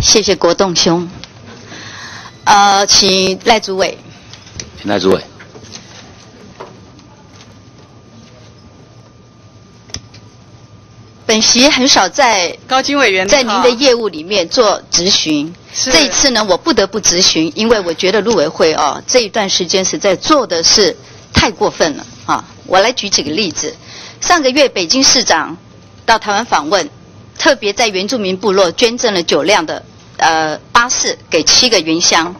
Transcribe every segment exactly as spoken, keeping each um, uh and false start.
谢谢国栋兄。呃，请赖主委。请赖主委。本席很少在高金委员在您的业务里面做质询，这一次呢，我不得不质询，因为我觉得陆委会啊这一段时间实在做的是太过分了啊！我来举几个例子。上个月北京市长到台湾访问，特别在原住民部落捐赠了九辆的呃巴士给七个原乡，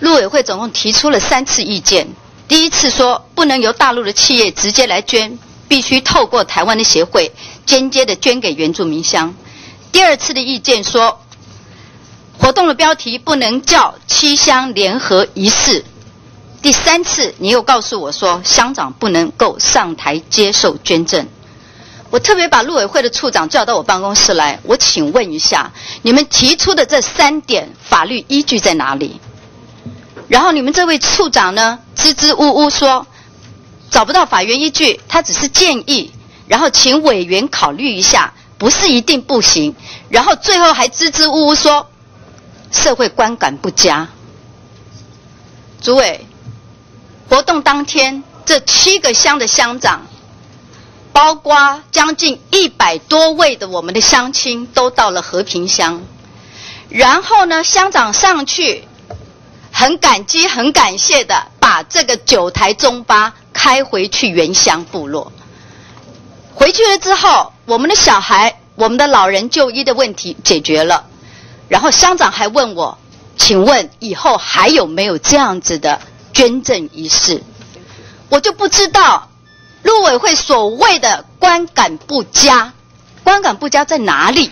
陆委会总共提出了三次意见。第一次说不能由大陆的企业直接来捐，必须透过台湾的协会间接的捐给原住民乡。第二次的意见说，活动的标题不能叫七乡联合仪式。第三次你又告诉我说，乡长不能够上台接受捐赠。我特别把陆委会的处长叫到我办公室来，我请问一下，你们提出的这三点法律依据在哪里？然后你们这位处长呢，支支吾吾说找不到法院依据，他只是建议，然后请委员考虑一下，不是一定不行。然后最后还支支吾吾说社会观感不佳。主委，活动当天这七个乡的乡长，包括将近一百多位的我们的乡亲都到了和平乡，然后呢，乡长上去很感激很感谢的把这个九台中巴开回去原乡部落。回去了之后，我们的小孩、我们的老人就医的问题解决了。然后乡长还问我，请问以后还有没有这样子的捐赠仪式？我就不知道陆委会所谓的观感不佳，观感不佳在哪里？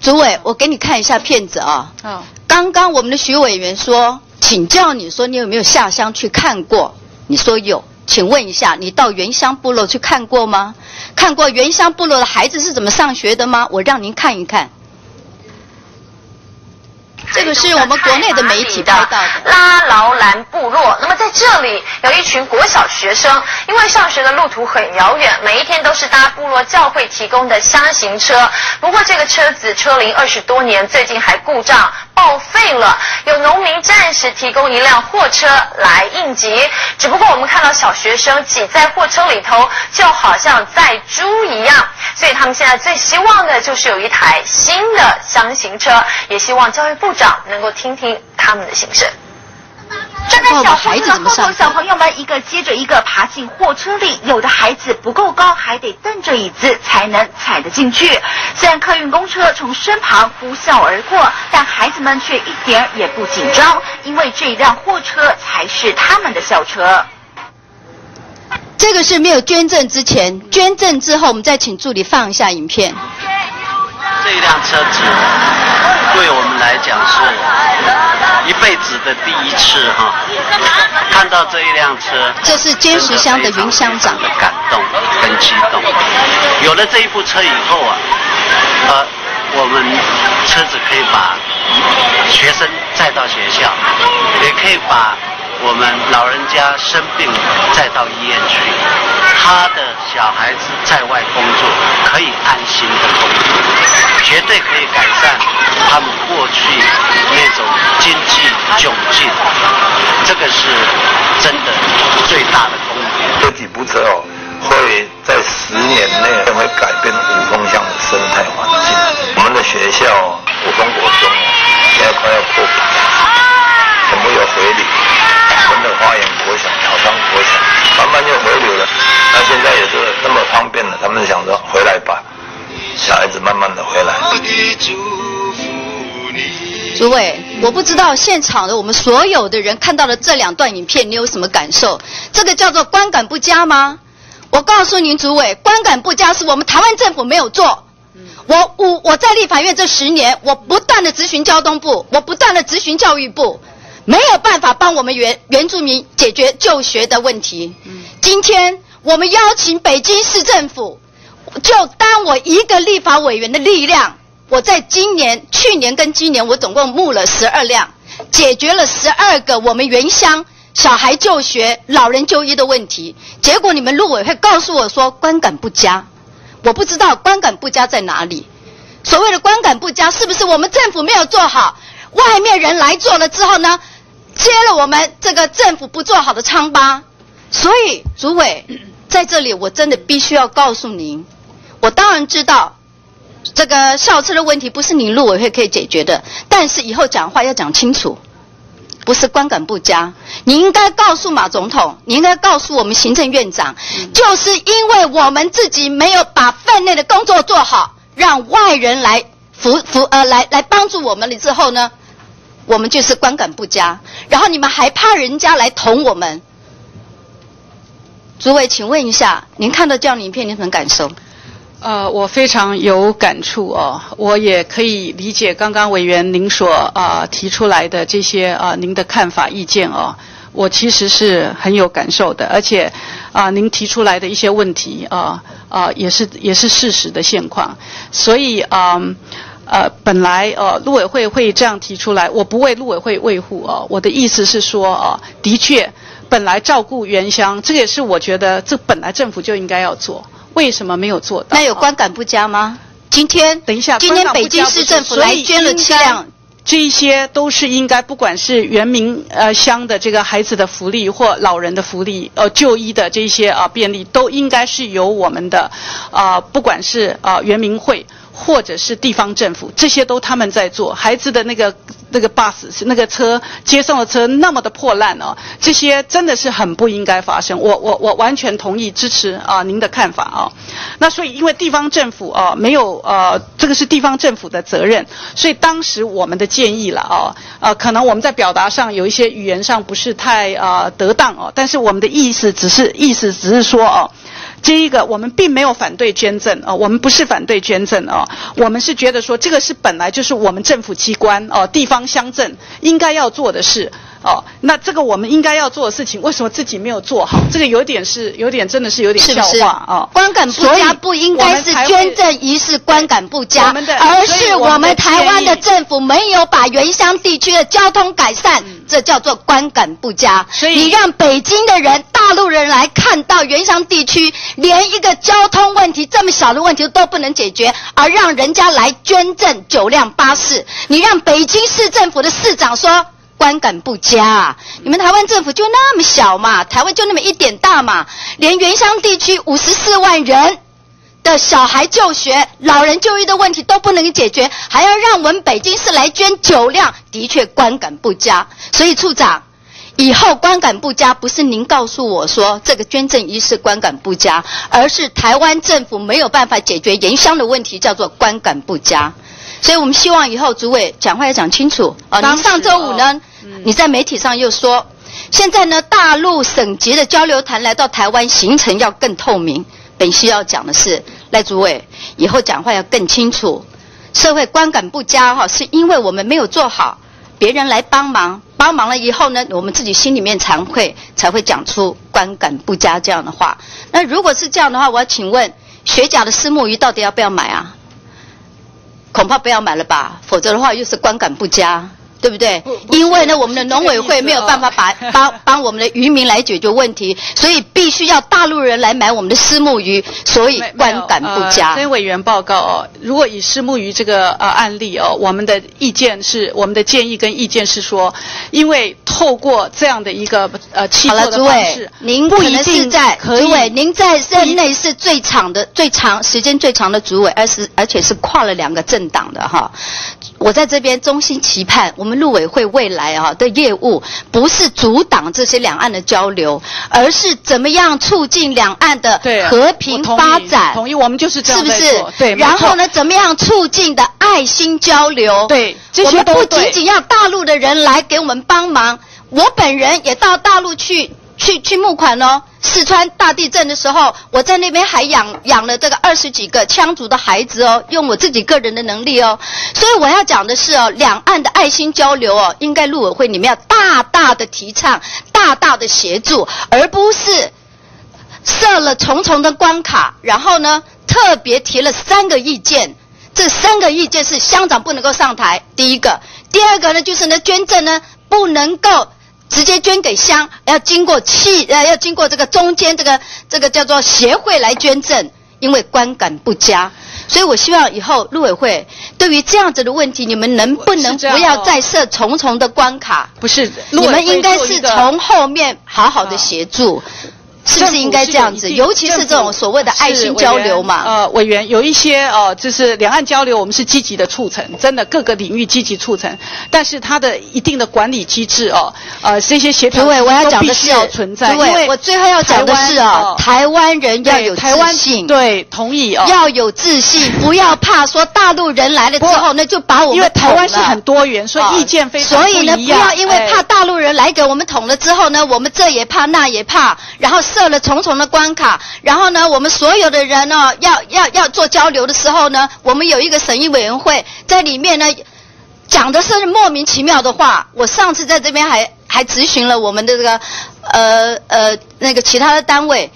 主委，我给你看一下片子啊、哦。哦、刚刚我们的徐委员说，请教你说你有没有下乡去看过？你说有，请问一下，你到原乡部落去看过吗？看过原乡部落的孩子是怎么上学的吗？我让您看一看，这个是我们国内的媒体拍到的拉劳兰部落。那么在这里有一群国小学生，因为上学的路途很遥远，每一天都是搭部落教会提供的箱型车。不过这个车子车龄二十多年，最近还故障报废了，有农民暂时提供一辆货车来应急。只不过我们看到小学生挤在货车里头，就好像载猪一样，所以他们现在最希望的就是有一台新的箱型车，也希望教育部长能够听听他们的心声。站在小孩子的后头，小朋友们一个接着一个爬进货车里，有的孩子不够高，还得蹬着椅子才能踩得进去。虽然客运公车从身旁呼啸而过，但孩子们却一点也不紧张，因为这一辆货车才是他们的校车。这个是没有捐赠之前，捐赠之后，我们再请助理放一下影片。这一辆车子对我们来讲是一辈子的第一次哈、啊，看到这一辆车，这是尖石乡的云乡长，的感动跟激动。有了这一部车以后啊，呃，我们车子可以把学生载到学校，也可以把我们老人家生病载到医院去，他的小孩子在外工作可以安心的工作，绝对可以改善他们过去那种经济窘境，这个是真的最大的功能。这几部车哦，会在十年内会改变五峰乡的生态环境。我们的学校五峰国中现在快要破百，全部要回流。真的花园国小、草山国小，慢慢就回流了。那现在也是那么方便了，他们想着回来吧，小孩子慢慢的回来。主委，我不知道现场的我们所有的人看到了这两段影片，你有什么感受？这个叫做观感不佳吗？我告诉您，主委，观感不佳是我们台湾政府没有做。我我我在立法院这十年，我不断的质询交通部，我不断的质询教育部。没有办法帮我们原原住民解决就学的问题。今天我们邀请北京市政府，就当我一个立法委员的力量，我在今年、去年跟今年，我总共募了十二辆，解决了十二个我们原乡小孩就学、老人就医的问题。结果你们陆委会告诉我说观感不佳，我不知道观感不佳在哪里。所谓的观感不佳，是不是我们政府没有做好？外面人来做了之后呢，接了我们这个政府不做好的疮疤。所以，主委在这里，我真的必须要告诉您，我当然知道这个校车的问题不是你陆委会可以解决的，但是以后讲话要讲清楚。不是观感不佳，你应该告诉马总统，你应该告诉我们行政院长，嗯、就是因为我们自己没有把分内的工作做好，让外人来服服呃来来帮助我们了之后呢，我们就是观感不佳，然后你们还怕人家来捅我们。主委，请问一下，您看到这样的影片，您什么感受？呃，我非常有感触哦，我也可以理解刚刚委员您所啊、呃、提出来的这些啊、呃、您的看法意见哦，我其实是很有感受的，而且啊、呃、您提出来的一些问题啊啊、呃呃、也是也是事实的现况，所以啊。呃呃，本来呃，陆委会会这样提出来，我不为陆委会维护哦。我的意思是说啊、呃，的确，本来照顾原乡，这也是我觉得这本来政府就应该要做，为什么没有做到？那有观感不佳吗？今天等一下，今天北京市政府来捐了七辆。这些都是应该，不管是原民呃乡的这个孩子的福利或老人的福利，呃就医的这些啊、呃、便利，都应该是由我们的啊、呃，不管是啊、呃、原民会。或者是地方政府，这些都他们在做。孩子的那个那个 bus 那个车接送的车那么的破烂哦，这些真的是很不应该发生。我我我完全同意支持啊、呃、您的看法啊、哦。那所以因为地方政府啊、呃、没有呃这个是地方政府的责任，所以当时我们的建议了啊、哦、呃可能我们在表达上有一些语言上不是太啊、呃、得当哦，但是我们的意思只是意思只是说哦。这一个我们并没有反对捐赠啊、呃，我们不是反对捐赠啊、呃，我们是觉得说这个是本来就是我们政府机关哦、呃，地方乡镇应该要做的事哦、呃。那这个我们应该要做的事情，为什么自己没有做好？这个有点是有点真的是有点笑话啊、呃。观感不佳不应该是捐赠仪式观感不佳，而是我们台湾的政府没有把原乡地区的交通改善。嗯，这叫做观感不佳。所以你让北京的人、大陆人来看到原乡地区连一个交通问题这么小的问题都不能解决，而让人家来捐赠九辆巴士，你让北京市政府的市长说观感不佳、啊。你们台湾政府就那么小嘛，台湾就那么一点大嘛，连原乡地区五十四万人的小孩就学、老人就医的问题都不能解决，还要让我们北京市来捐九辆，的确观感不佳。所以处长，以后观感不佳不是您告诉我说这个捐赠仪式观感不佳，而是台湾政府没有办法解决原乡的问题，叫做观感不佳。所以我们希望以后主委讲话要讲清楚啊！您上周五呢，你在媒体上又说，现在呢大陆省级的交流团来到台湾，行程要更透明。本需要讲的是，赖主委以后讲话要更清楚。社会观感不佳哈，是因为我们没有做好，别人来帮忙，帮忙了以后呢，我们自己心里面惭愧，才会讲出观感不佳这样的话。那如果是这样的话，我要请问，学甲的虱目鱼到底要不要买啊？恐怕不要买了吧，否则的话又是观感不佳。对不对？不因为呢，我们的农委会没有办法把、哦、帮帮我们的渔民来解决问题，所以必须要大陆人来买我们的虱目鱼，所以观感不佳。所以、呃、委员报告哦，如果以虱目鱼这个呃案例哦，我们的意见是，我们的建议跟意见是说，因为透过这样的一个呃气候的方式，您不一定在主委，您在任内是最长的、最长时间最长的主委，而是而且是跨了两个政党的哈。我在这边衷心期盼我们陆委会未来啊的业务不是阻挡这些两岸的交流，而是怎么样促进两岸的和平发展。同 意, 同意，我们就是这样在做，是不是？对。然后呢，怎么样促进的爱心交流？对，这些都对。我们不仅仅要大陆的人来给我们帮忙，我本人也到大陆去去去募款哦。四川大地震的时候，我在那边还养养了这个二十几个羌族的孩子哦，用我自己个人的能力哦。所以我要讲的是哦，两岸的爱心交流哦，应该陆委会你们要大大的提倡，大大的协助，而不是设了重重的关卡，然后呢特别提了三个意见，这三个意见是乡长不能够上台，第一个，第二个呢就是呢捐赠呢不能够。直接捐给乡，要经过气呃，要经过这个中间这个这个叫做协会来捐赠，因为观感不佳。所以我希望以后陆委会对于这样子的问题，你们能不能不要再设重重的关卡？不是，你们应该是从后面好好的协助。 是不是应该这样子？尤其是这种所谓的爱心交流嘛。呃，委员有一些呃，就是两岸交流，我们是积极的促成，真的各个领域积极促成。但是它的一定的管理机制哦，呃，这些协调我要讲的是要存在。因为我最后要讲的是哦，台湾人要有自信，对，同意哦，要有自信，不要怕说大陆人来了之后呢就把我们。因为台湾是很多元，所以意见非常不一样。所以呢，不要因为怕大陆人来给我们捅了之后呢，我们这也怕那也怕，然后。 设了重重的关卡，然后呢，我们所有的人哦，要要要做交流的时候呢，我们有一个审议委员会在里面呢，讲的是莫名其妙的话。我上次在这边还还咨询了我们的这个呃呃那个其他的单位，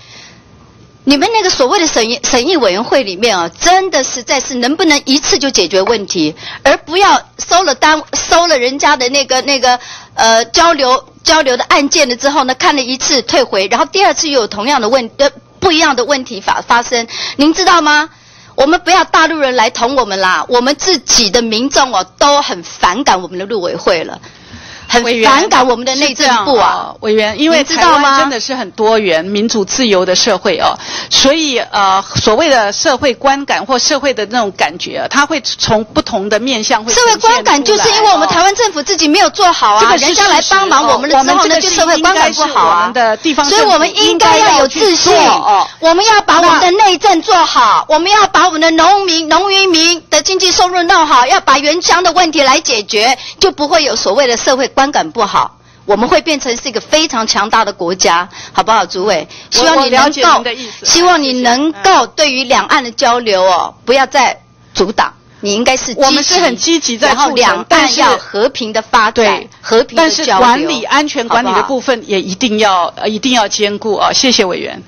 你们那个所谓的审议审议委员会里面啊、哦，真的实在是能不能一次就解决问题，而不要收了单收了人家的那个那个呃交流。 交流的案件了之后呢，看了一次退回，然后第二次又有同样的问呃不一样的问题发发生，您知道吗？我们不要大陆人来捅我们啦，我们自己的民众哦都很反感我们的陆委会了。 很反感我们的内政部啊，委员，因为台湾真的是很多元、民主、自由的社会哦，所以呃，所谓的社会观感或社会的那种感觉、啊，它会从不同的面向会呈现出来。社会观感就是因为我们台湾政府自己没有做好啊，这个人家来帮忙我们了之后呢，就社会观感不好啊。所以我们应该要有自信，我们要把我们的内政做好，我们要把我们的农民、农渔民的经济收入弄好，要把原乡的问题来解决，就不会有所谓的社会。 观感不好，我们会变成是一个非常强大的国家，好不好？诸位，希望你能够，希望你能够对于两岸的交流哦，不要再阻挡。 你应该是积极，我们是很积极在促成，然后两岸要和平的发展，和平的交流。但是管理安全管理的部分也一定要呃一定要兼顾啊！谢谢委员。